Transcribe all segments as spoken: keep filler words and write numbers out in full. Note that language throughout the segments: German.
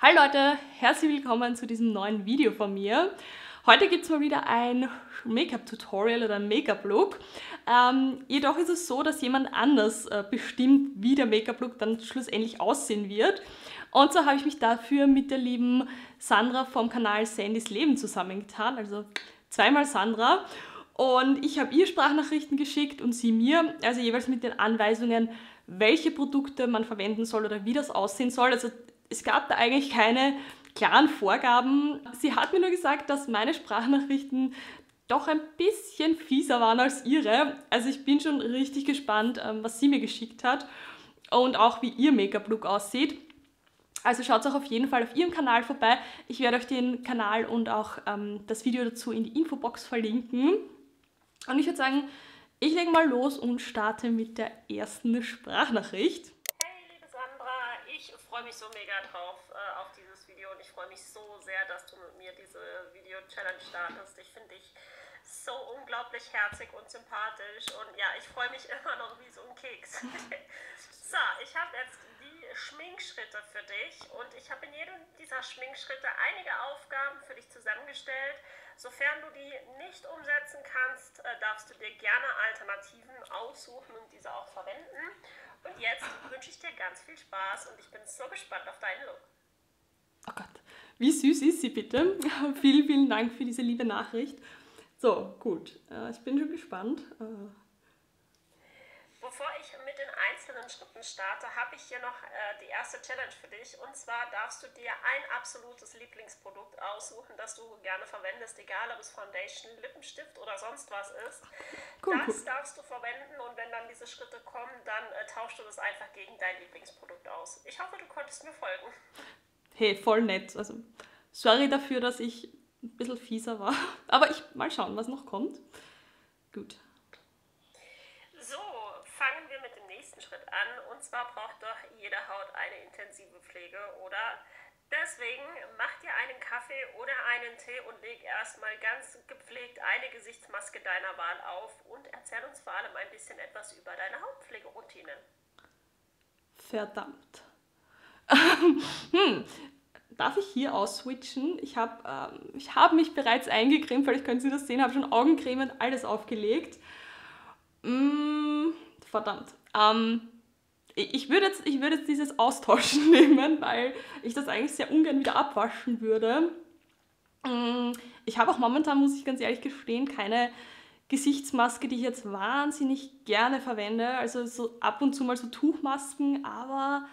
Hi Leute, herzlich willkommen zu diesem neuen Video von mir. Heute gibt es mal wieder ein Make-up-Tutorial oder ein Make-up-Look. Ähm, jedoch ist es so, dass jemand anders äh, bestimmt, wie der Make-up-Look dann schlussendlich aussehen wird. Und so habe ich mich dafür mit der lieben Sandra vom Kanal Sandys Leben zusammengetan, also zweimal Sandra. Und ich habe ihr Sprachnachrichten geschickt und sie mir, also jeweils mit den Anweisungen, welche Produkte man verwenden soll oder wie das aussehen soll. Also es gab da eigentlich keine klaren Vorgaben. Sie hat mir nur gesagt, dass meine Sprachnachrichten doch ein bisschen fieser waren als ihre. Also ich bin schon richtig gespannt, was sie mir geschickt hat und auch wie ihr Make-up-Look aussieht. Also schaut auch auf jeden Fall auf ihrem Kanal vorbei. Ich werde euch den Kanal und auch ähm, das Video dazu in die Infobox verlinken. Und ich würde sagen, ich lege mal los und starte mit der ersten Sprachnachricht. Ich freue mich so mega drauf äh, auf dieses Video und ich freue mich so sehr, dass du mit mir diese Video-Challenge startest. Ich finde dich so unglaublich herzig und sympathisch und ja, ich freue mich immer noch wie so ein Keks. So, ich habe jetzt die Schminkschritte für dich und ich habe in jedem dieser Schminkschritte einige Aufgaben für dich zusammengestellt. Sofern du die nicht umsetzen kannst, äh, darfst du dir gerne Alternativen aussuchen und diese auch verwenden. Und jetzt wünsche ich dir ganz viel Spaß und ich bin so gespannt auf deinen Look. Oh Gott, wie süß ist sie bitte. Vielen, vielen Dank für diese liebe Nachricht. So, gut, ich bin schon gespannt. Bevor ich mit den einzelnen Schritten starte, habe ich hier noch die erste Challenge für dich. Und zwar darfst du dir ein absolutes Lieblingsprodukt aussuchen, das du gerne verwendest, egal ob es Foundation, Lippenstift oder sonst was ist. Cool, das cool. darfst du verwenden und wenn dann diese Schritte kommen, dann äh, tauschst du das einfach gegen dein Lieblingsprodukt aus. Ich hoffe, du konntest mir folgen. Hey, voll nett. Also, sorry dafür, dass ich ein bisschen fieser war. Aber ich mal schauen, was noch kommt. Gut. Fangen wir mit dem nächsten Schritt an und zwar braucht doch jede Haut eine intensive Pflege, oder? Deswegen mach dir einen Kaffee oder einen Tee und leg erstmal ganz gepflegt eine Gesichtsmaske deiner Wahl auf und erzähl uns vor allem ein bisschen etwas über deine Hautpflegeroutine. Verdammt. hm. Darf ich hier ausswitchen? Ich habe ähm, ich hab mich bereits eingecremt, vielleicht können Sie das sehen, habe schon Augencreme und alles aufgelegt. Mm. Verdammt. Ähm, ich würde jetzt, ich würde jetzt dieses Austauschen nehmen, weil ich das eigentlich sehr ungern wieder abwaschen würde. Ich habe auch momentan, muss ich ganz ehrlich gestehen, keine Gesichtsmaske, die ich jetzt wahnsinnig gerne verwende. Also so ab und zu mal so Tuchmasken, aber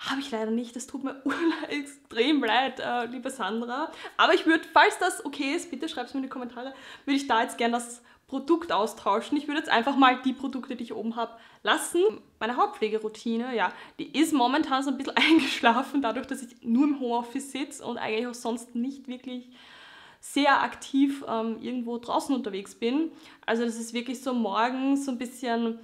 habe ich leider nicht. Das tut mir extrem leid, äh, liebe Sandra. Aber ich würde, falls das okay ist, bitte schreibt es mir in die Kommentare, würde ich da jetzt gerne das Produkt austauschen. Ich würde jetzt einfach mal die Produkte, die ich oben habe, lassen. Meine Hautpflegeroutine, ja, die ist momentan so ein bisschen eingeschlafen, dadurch, dass ich nur im Homeoffice sitze und eigentlich auch sonst nicht wirklich sehr aktiv ähm, irgendwo draußen unterwegs bin. Also das ist wirklich so morgens so ein bisschen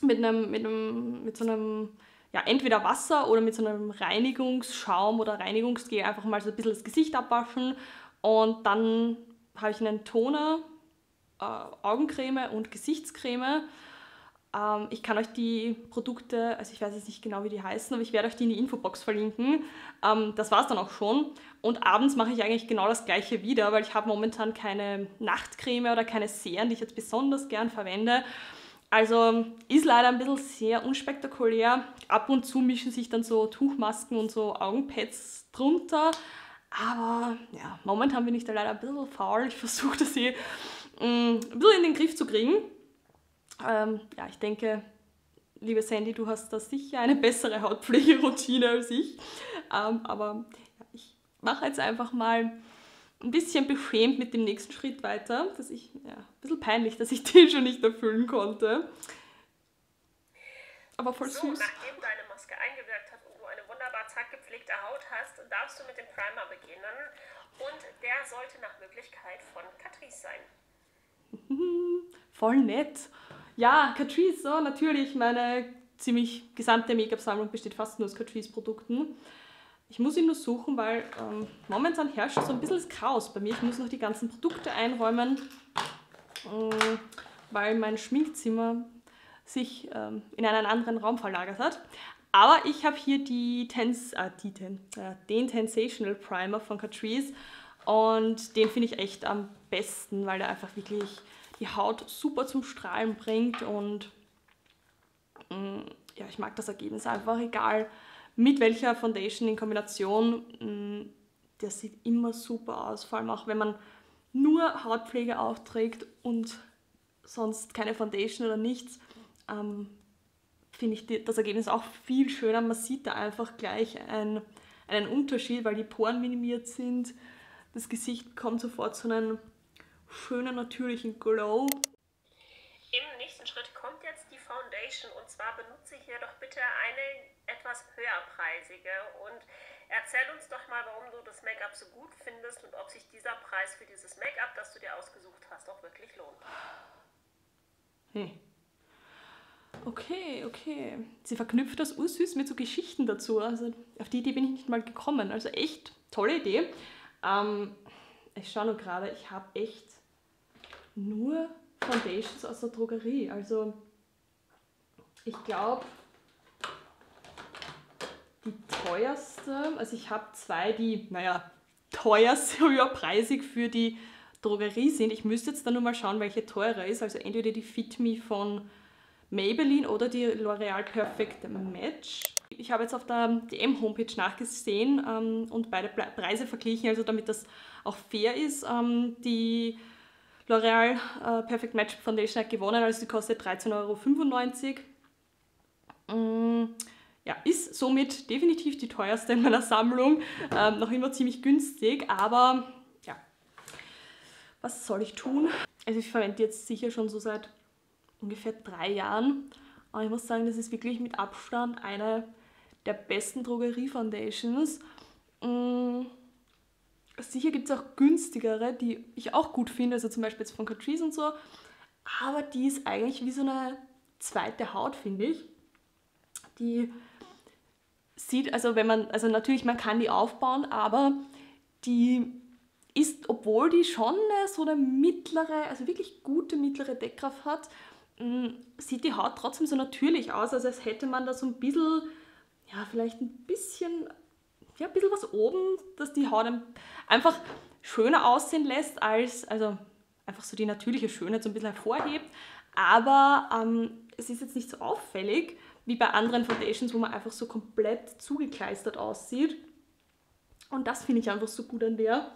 mit einem, mit einem, mit so einem, ja, entweder Wasser oder mit so einem Reinigungsschaum oder Reinigungsgel einfach mal so ein bisschen das Gesicht abwaschen und dann habe ich einen Toner, Augencreme und Gesichtscreme. Ähm, ich kann euch die Produkte, also ich weiß jetzt nicht genau, wie die heißen, aber ich werde euch die in die Infobox verlinken. Ähm, das war es dann auch schon. Und abends mache ich eigentlich genau das gleiche wieder, weil ich habe momentan keine Nachtcreme oder keine Serien, die ich jetzt besonders gern verwende. Also ist leider ein bisschen sehr unspektakulär. Ab und zu mischen sich dann so Tuchmasken und so Augenpads drunter. Aber ja, momentan bin ich da leider ein bisschen faul. Ich versuche, dass ich ein bisschen in den Griff zu kriegen. Ähm, ja, ich denke, liebe Sandy, du hast da sicher eine bessere Hautpflegeroutine als ich. Ähm, aber ja, ich mache jetzt einfach mal ein bisschen beschämt mit dem nächsten Schritt weiter. Das ist ja, ein bisschen peinlich, dass ich den schon nicht erfüllen konnte. Aber voll so, süß. Nachdem deine Maske eingewirkt hat und du eine wunderbar zart gepflegte Haut hast, darfst du mit dem Primer beginnen. Und der sollte nach Möglichkeit von Catrice sein. Voll nett. Ja, Catrice, so natürlich. Meine ziemlich gesamte Make-up-Sammlung besteht fast nur aus Catrice-Produkten. Ich muss ihn nur suchen, weil ähm, momentan herrscht so ein bisschen das Chaos bei mir. Ich muss noch die ganzen Produkte einräumen, äh, weil mein Schminkzimmer sich ähm, in einen anderen Raum verlagert hat. Aber ich habe hier die Tens, ah, die Ten, ja, den Tensational Primer von Catrice und den finde ich echt am besten, weil der einfach wirklich die Haut super zum Strahlen bringt und mh, ja, ich mag das Ergebnis einfach, egal mit welcher Foundation in Kombination, mh, der sieht immer super aus, vor allem auch wenn man nur Hautpflege aufträgt und sonst keine Foundation oder nichts, ähm, finde ich das Ergebnis auch viel schöner. Man sieht da einfach gleich ein, einen Unterschied, weil die Poren minimiert sind. Das Gesicht kommt sofort zu einem schönen, natürlichen Glow. Im nächsten Schritt kommt jetzt die Foundation, und zwar benutze hier doch bitte eine etwas höherpreisige. Und erzähl uns doch mal, warum du das Make-up so gut findest und ob sich dieser Preis für dieses Make-up, das du dir ausgesucht hast, auch wirklich lohnt. Hm. Okay, okay. Sie verknüpft das ursüß mit so Geschichten dazu. Also auf die Idee bin ich nicht mal gekommen. Also echt tolle Idee. Ähm, ich schaue nur gerade, ich habe echt nur Foundations aus der Drogerie. Also ich glaube, die teuerste, also ich habe zwei, die, naja, teuerste, überpreisig für die Drogerie sind. Ich müsste jetzt dann nur mal schauen, welche teurer ist. Also entweder die Fit Me von Maybelline oder die L'Oreal Perfect Match. Ich habe jetzt auf der D M-Homepage nachgesehen ähm, und beide Preise verglichen, also damit das auch fair ist. Ähm, die L'Oreal äh, Perfect Match Foundation hat gewonnen, also sie kostet dreizehn Euro fünfundneunzig. Mm, ja, ist somit definitiv die teuerste in meiner Sammlung. Ähm, noch immer ziemlich günstig, aber ja, was soll ich tun? Also ich verwende jetzt sicher schon so seit ungefähr drei Jahren. Und ich muss sagen, das ist wirklich mit Abstand eine der besten Drogerie-Foundations. Mhm. Sicher gibt es auch günstigere, die ich auch gut finde, also zum Beispiel jetzt von Catrice und so. Aber die ist eigentlich wie so eine zweite Haut, finde ich. Die sieht, also wenn man, also natürlich, man kann die aufbauen, aber die ist, obwohl die schon so eine mittlere, also wirklich gute mittlere Deckkraft hat, sieht die Haut trotzdem so natürlich aus, also als hätte man da so ein bisschen, ja, vielleicht ein bisschen, ja, ein bisschen was oben, dass die Haut einfach schöner aussehen lässt, als, also einfach so die natürliche Schönheit so ein bisschen hervorhebt, aber ähm, es ist jetzt nicht so auffällig wie bei anderen Foundations, wo man einfach so komplett zugekleistert aussieht, und das finde ich einfach so gut an der.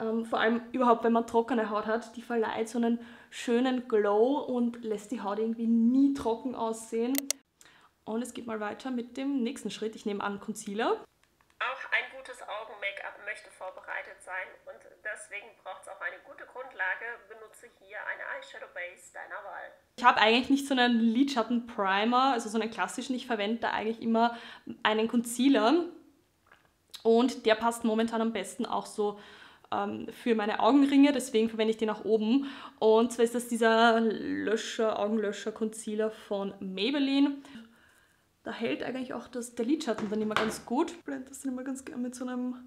Ähm, vor allem überhaupt, wenn man trockene Haut hat, die verleiht so einen schönen Glow und lässt die Haut irgendwie nie trocken aussehen. Und es geht mal weiter mit dem nächsten Schritt. Ich nehme an, Concealer. Auch ein gutes Augen-Make-up möchte vorbereitet sein, und deswegen braucht es auch eine gute Grundlage. Benutze hier eine Eyeshadow-Base deiner Wahl. Ich habe eigentlich nicht so einen Lidschatten-Primer, also so einen klassischen. Ich verwende da eigentlich immer einen Concealer, und der passt momentan am besten auch so für meine Augenringe, deswegen verwende ich den nach oben. Und zwar ist das dieser Löscher, Augenlöscher-Concealer von Maybelline. Da hält eigentlich auch das, der Lidschatten dann immer ganz gut. Ich blende das dann immer ganz gerne mit so einem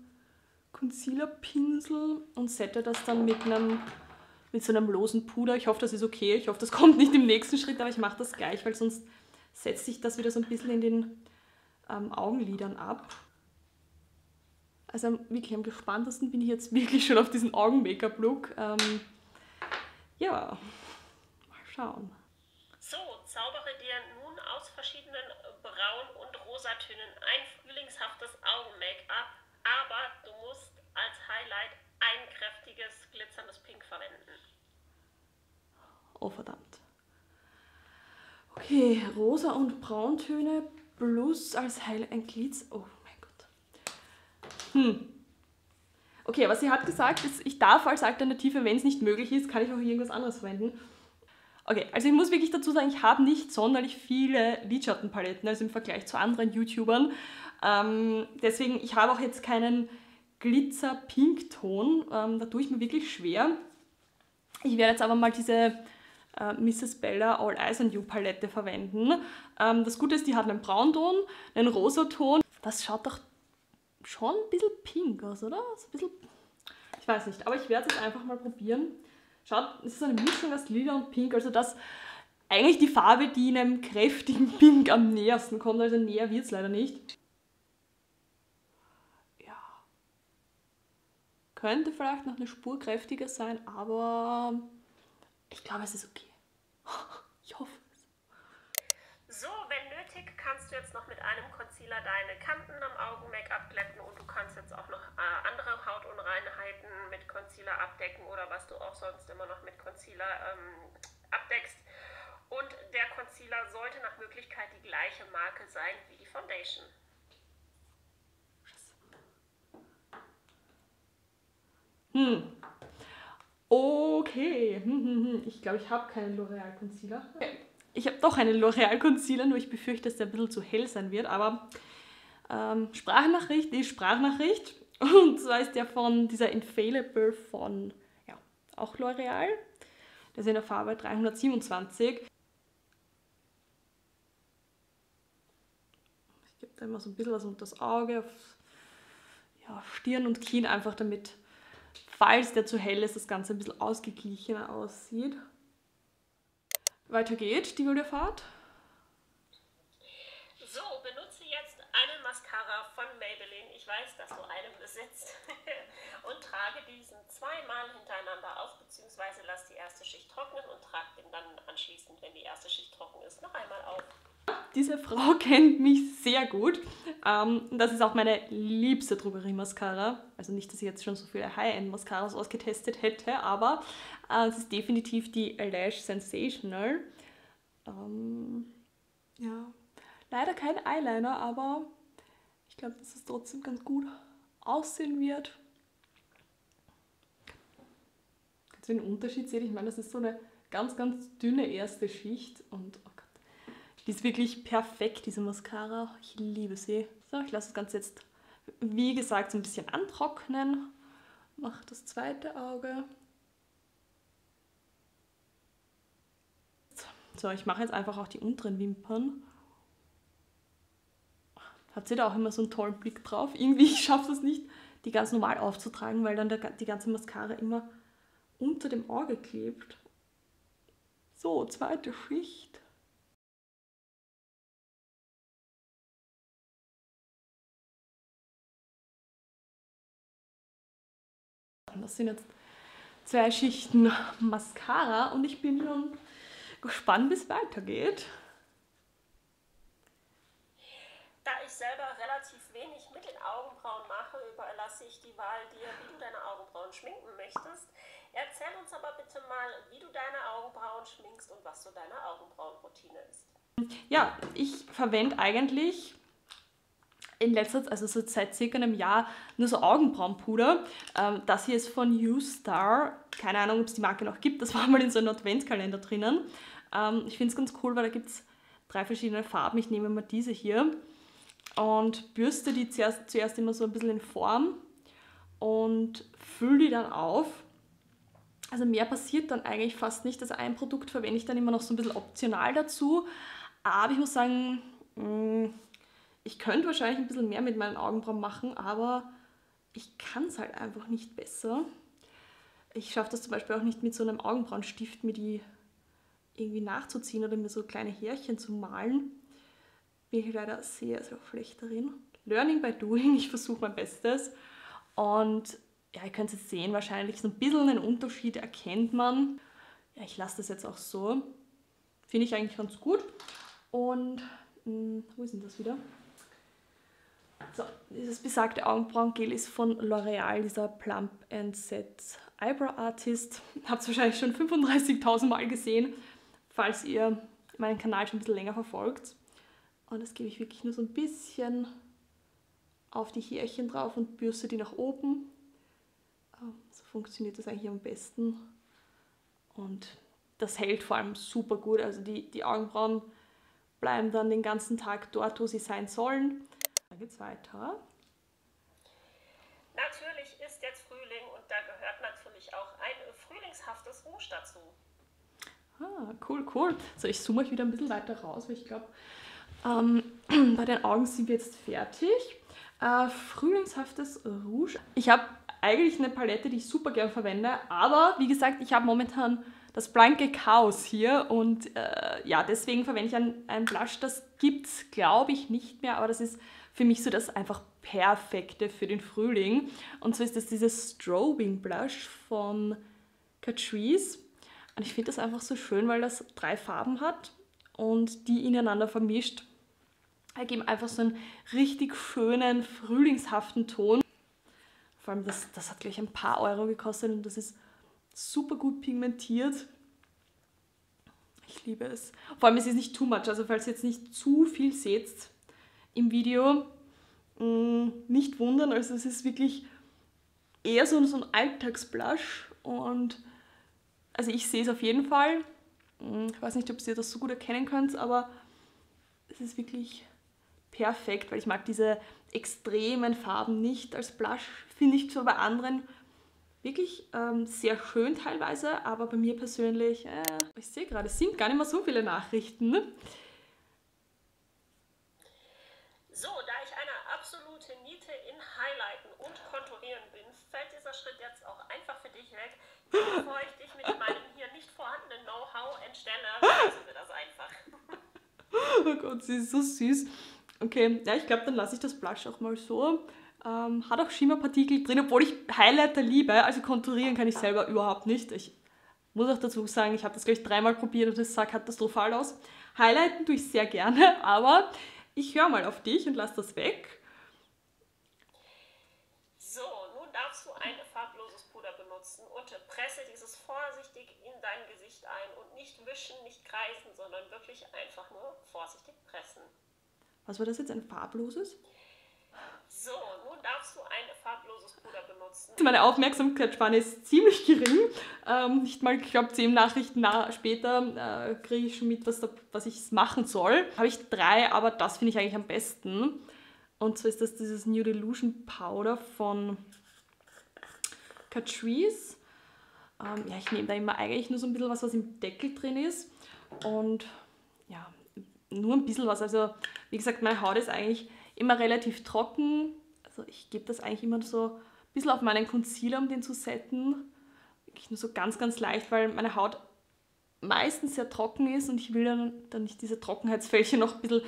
Concealer-Pinsel und sette das dann mit, einem, mit so einem losen Puder. Ich hoffe, das ist okay. Ich hoffe, das kommt nicht im nächsten Schritt, aber ich mache das gleich, weil sonst setzt sich das wieder so ein bisschen in den ähm, Augenlidern ab. Also wirklich am gespanntesten bin ich jetzt wirklich schon auf diesen Augen-Make-up-Look. Ähm, ja, mal schauen. So, zaubere dir nun aus verschiedenen Braun- und Rosatönen ein frühlingshaftes Augen-Make-up, aber du musst als Highlight ein kräftiges, glitzerndes Pink verwenden. Oh, verdammt. Okay, Rosa- und Brauntöne plus als Highlight ein Glitz... Oh. Hm. Okay, aber sie hat gesagt, ich darf als Alternative, wenn es nicht möglich ist, kann ich auch irgendwas anderes verwenden. Okay, also ich muss wirklich dazu sagen, ich habe nicht sonderlich viele Lidschattenpaletten, also im Vergleich zu anderen YouTubern. Ähm, deswegen, ich habe auch jetzt keinen Glitzer-Pink-Ton, ähm, da tue ich mir wirklich schwer. Ich werde jetzt aber mal diese äh, Misses Bella All Eyes and You Palette verwenden. Ähm, das Gute ist, die hat einen Braunton, einen Rosaton. Das schaut doch schon ein bisschen pink aus, oder? So ein bisschen, ich weiß nicht, aber ich werde es jetzt einfach mal probieren. Schaut, es ist eine Mischung aus Lila und Pink, also das eigentlich die Farbe, die einem kräftigen Pink am nähersten kommt, also näher wird es leider nicht. Ja. Könnte vielleicht noch eine Spur kräftiger sein, aber ich glaube, es ist okay. Ich hoffe es. So, wenn nötig, kannst du jetzt noch mit einem Concealer deine Kanten am Augen-Make-up glätten und du kannst jetzt auch noch äh, andere Hautunreinheiten mit Concealer abdecken oder was du auch sonst immer noch mit Concealer ähm, abdeckst. Und der Concealer sollte nach Möglichkeit die gleiche Marke sein wie die Foundation. Hm. Okay. Ich glaube, ich habe keinen L'Oreal Concealer. Okay. Ich habe doch einen L'Oreal Concealer, nur ich befürchte, dass der ein bisschen zu hell sein wird. Aber ähm, Sprachnachricht ist Sprachnachricht. Und zwar ist der von dieser Infallible von, ja, auch L'Oreal. Das ist in der Farbe dreihundertsiebenundzwanzig. Ich gebe da immer so ein bisschen was unter das Auge, auf, ja, Stirn und Kinn, einfach damit, falls der zu hell ist, das Ganze ein bisschen ausgeglichener aussieht. Weiter geht die Videofahrt. So, benutze jetzt eine Mascara von Maybelline. Ich weiß, dass du eine besitzt. Und trage diesen zweimal hintereinander auf, beziehungsweise lass die erste Schicht trocknen und trage den dann anschließend, wenn die erste Schicht trocken ist, noch einmal auf. Diese Frau kennt mich sehr gut. Ähm, das ist auch meine liebste Drogerie-Mascara. Also nicht, dass ich jetzt schon so viele High-End-Mascaras ausgetestet hätte, aber äh, es ist definitiv die Lash Sensational. Ähm, ja, leider kein Eyeliner, aber ich glaube, dass es trotzdem ganz gut aussehen wird. Den Unterschied seht. Ich meine, das ist so eine ganz, ganz dünne erste Schicht und oh Gott, die ist wirklich perfekt, diese Mascara. Ich liebe sie. So, ich lasse das Ganze jetzt, wie gesagt, so ein bisschen antrocknen. Mache das zweite Auge. So, ich mache jetzt einfach auch die unteren Wimpern. Hat sie da auch immer so einen tollen Blick drauf. Irgendwie, ich schaffe es nicht, die ganz normal aufzutragen, weil dann der, die ganze Mascara immer unter dem Auge klebt. So, zweite Schicht. Das sind jetzt zwei Schichten Mascara und ich bin schon gespannt, wie es weitergeht. Da ich selber relativ wenig mit den Augenbrauen mache, überlasse ich die Wahl dir, wie du deine Augenbrauen schminken möchtest. Erzähl uns aber bitte mal, wie du deine Augenbrauen schminkst und was so deine Augenbrauenroutine ist. Ja, ich verwende eigentlich in letzter Zeit, also so seit circa einem Jahr, nur so Augenbrauenpuder. Ähm, das hier ist von YouStar. Keine Ahnung, ob es die Marke noch gibt. Das war mal in so einem Adventskalender drinnen. Ähm, ich finde es ganz cool, weil da gibt es drei verschiedene Farben. Ich nehme mal diese hier und bürste die zuerst, zuerst immer so ein bisschen in Form und fülle die dann auf. Also mehr passiert dann eigentlich fast nicht. Das ein Produkt verwende ich dann immer noch so ein bisschen optional dazu. Aber ich muss sagen, ich könnte wahrscheinlich ein bisschen mehr mit meinen Augenbrauen machen, aber ich kann es halt einfach nicht besser. Ich schaffe das zum Beispiel auch nicht mit so einem Augenbrauenstift, mir die irgendwie nachzuziehen oder mir so kleine Härchen zu malen. Bin ich leider sehr, sehr schlecht darin. Learning by doing, ich versuche mein Bestes. Und ja, ihr könnt es sehen, wahrscheinlich so ein bisschen einen Unterschied erkennt man. Ja, ich lasse das jetzt auch so. Finde ich eigentlich ganz gut. Und, mh, wo ist denn das wieder? So, dieses besagte Augenbrauengel ist von L'Oreal, dieser Plump and Set Eyebrow Artist. Habt es wahrscheinlich schon fünfunddreißigtausend Mal gesehen, falls ihr meinen Kanal schon ein bisschen länger verfolgt. Und das gebe ich wirklich nur so ein bisschen auf die Härchen drauf und bürste die nach oben. So funktioniert das eigentlich am besten und das hält vor allem super gut. Also die, die Augenbrauen bleiben dann den ganzen Tag dort, wo sie sein sollen. Dann geht's weiter. Natürlich ist jetzt Frühling und da gehört natürlich auch ein frühlingshaftes Rouge dazu. Ah, cool, cool. So, ich zoome euch wieder ein bisschen weiter raus, weil ich glaube, ähm, bei den Augen sind wir jetzt fertig. Äh, frühlingshaftes Rouge. Ich habe eigentlich eine Palette, die ich super gern verwende, aber wie gesagt, ich habe momentan das blanke Chaos hier. Und äh, ja, deswegen verwende ich einen, einen Blush. Das gibt es, glaube ich, nicht mehr, aber das ist für mich so das einfach perfekte für den Frühling. Und so ist das dieses Strobing Blush von Catrice. Und ich finde das einfach so schön, weil das drei Farben hat und die ineinander vermischt ergeben einfach so einen richtig schönen, frühlingshaften Ton. Vor allem, das, das hat gleich ein paar Euro gekostet und das ist super gut pigmentiert. Ich liebe es. Vor allem, es ist nicht too much, also falls ihr jetzt nicht zu viel seht im Video, mh, nicht wundern. Also es ist wirklich eher so, so ein Alltagsblush und also ich sehe es auf jeden Fall. Ich weiß nicht, ob ihr das so gut erkennen könnt, aber es ist wirklich perfekt, weil ich mag diese extremen Farben nicht als Blush. Finde ich zwar bei anderen wirklich ähm, sehr schön teilweise, aber bei mir persönlich, äh, ich sehe gerade, es sind gar nicht mehr so viele Nachrichten. Ne? So, da ich eine absolute Niete in Highlighten und Konturieren bin, fällt dieser Schritt jetzt auch einfach für dich weg. Bevor ich dich mit meinem hier nicht vorhandenen Know-how entstelle, lassen wir das einfach. Oh Gott, sie ist so süß. Okay, ja, ich glaube, dann lasse ich das Blush auch mal so. Ähm, hat auch Schimmerpartikel drin, obwohl ich Highlighter liebe. Also konturieren kann ich selber überhaupt nicht. Ich muss auch dazu sagen, ich habe das gleich dreimal probiert und das sah katastrophal aus. Highlighten tue ich sehr gerne, aber ich höre mal auf dich und lasse das weg. So, nun darfst du ein farbloses Puder benutzen und presse dieses vorsichtig in dein Gesicht ein und nicht wischen, nicht kreisen, sondern wirklich einfach nur vorsichtig pressen. Was war das jetzt, ein farbloses? So, nun darfst du ein farbloses Puder benutzen. Meine Aufmerksamkeitsspanne ist ziemlich gering. Ähm, nicht mal, ich glaube, zehn Nachrichten nach, später äh, kriege ich schon mit, was, da, was ich machen soll. Habe ich drei, aber das finde ich eigentlich am besten. Und so ist das dieses New Delusion Powder von Catrice. Ähm, ja, ich nehme da immer eigentlich nur so ein bisschen was, was im Deckel drin ist. Und ja, nur ein bisschen was. Also, wie gesagt, meine Haut ist eigentlich immer relativ trocken. Also ich gebe das eigentlich immer so ein bisschen auf meinen Concealer, um den zu setten. Wirklich nur so ganz, ganz leicht, weil meine Haut meistens sehr trocken ist und ich will dann, dann nicht diese Trockenheitsfältchen noch ein bisschen...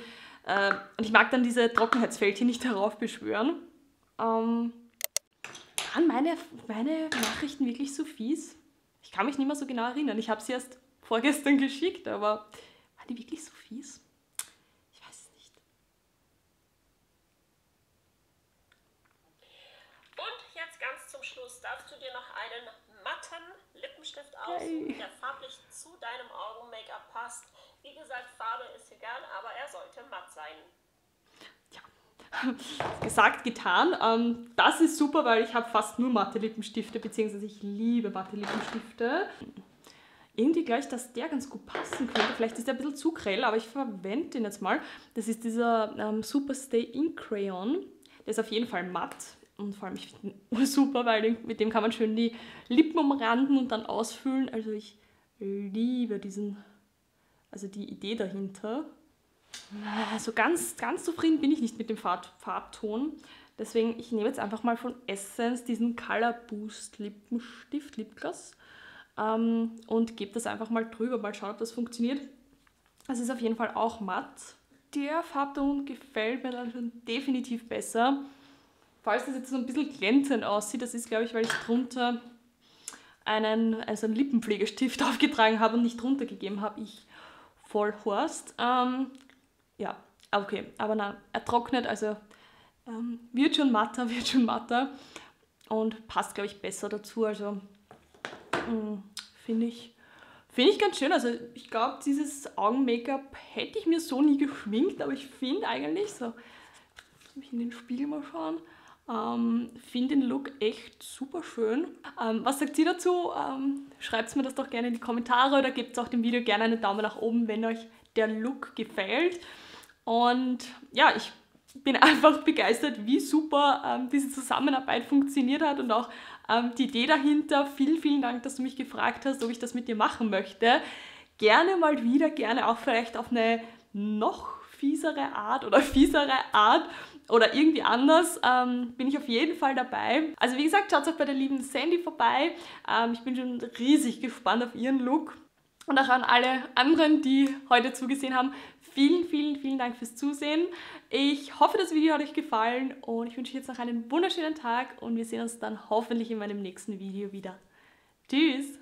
Äh, und ich mag dann diese Trockenheitsfältchen nicht darauf beschwören. Ähm, waren meine, meine Nachrichten wirklich so fies? Ich kann mich nicht mehr so genau erinnern. Ich habe sie erst vorgestern geschickt, aber waren die wirklich so fies? Darfst du dir noch einen matten Lippenstift aussuchen, der farblich zu deinem Augen-Make-up passt. Wie gesagt, Farbe ist egal, aber er sollte matt sein. Ja, gesagt, getan. Das ist super, weil ich habe fast nur matte Lippenstifte, beziehungsweise ich liebe matte Lippenstifte. Irgendwie gleich, dass der ganz gut passen könnte. Vielleicht ist der ein bisschen zu grell, aber ich verwende den jetzt mal. Das ist dieser ähm, Super Stay Ink Crayon. Der ist auf jeden Fall matt. Und vor allem, ich finde ihn super, weil mit dem kann man schön die Lippen umranden und dann ausfüllen. Also ich liebe diesen, also die Idee dahinter. Also ganz, ganz zufrieden bin ich nicht mit dem Farb Farbton. Deswegen, ich nehme jetzt einfach mal von Essence diesen Color Boost Lippenstift, Lipgloss, ähm, und gebe das einfach mal drüber. Mal schauen, ob das funktioniert. Das ist auf jeden Fall auch matt. Der Farbton gefällt mir dann schon definitiv besser. Falls das jetzt so ein bisschen glänzend aussieht, das ist, glaube ich, weil ich drunter einen, also einen Lippenpflegestift aufgetragen habe und nicht drunter gegeben habe. Ich voll Horst. Ähm, ja, okay, aber nein, er trocknet, also ähm, wird schon matter, wird schon matter und passt, glaube ich, besser dazu. Also finde ich, finde ich ganz schön. Also ich glaube, dieses Augen-Make-up hätte ich mir so nie geschminkt, aber ich finde eigentlich so, lass mich in den Spiegel mal schauen. Ähm, finde den Look echt super schön. Ähm, was sagt ihr dazu? Ähm, schreibt mir das doch gerne in die Kommentare oder gebt auch dem Video gerne einen Daumen nach oben, wenn euch der Look gefällt. Und ja, ich bin einfach begeistert, wie super ähm, diese Zusammenarbeit funktioniert hat und auch ähm, die Idee dahinter. Vielen, vielen Dank, dass du mich gefragt hast, ob ich das mit dir machen möchte. Gerne mal wieder, gerne auch vielleicht auf eine noch fiesere Art oder fiesere Art. oder irgendwie anders, ähm, bin ich auf jeden Fall dabei. Also wie gesagt, schaut auch bei der lieben Sandy vorbei. Ähm, ich bin schon riesig gespannt auf ihren Look. Und auch an alle anderen, die heute zugesehen haben, vielen, vielen, vielen Dank fürs Zusehen. Ich hoffe, das Video hat euch gefallen und ich wünsche euch jetzt noch einen wunderschönen Tag und wir sehen uns dann hoffentlich in meinem nächsten Video wieder. Tschüss!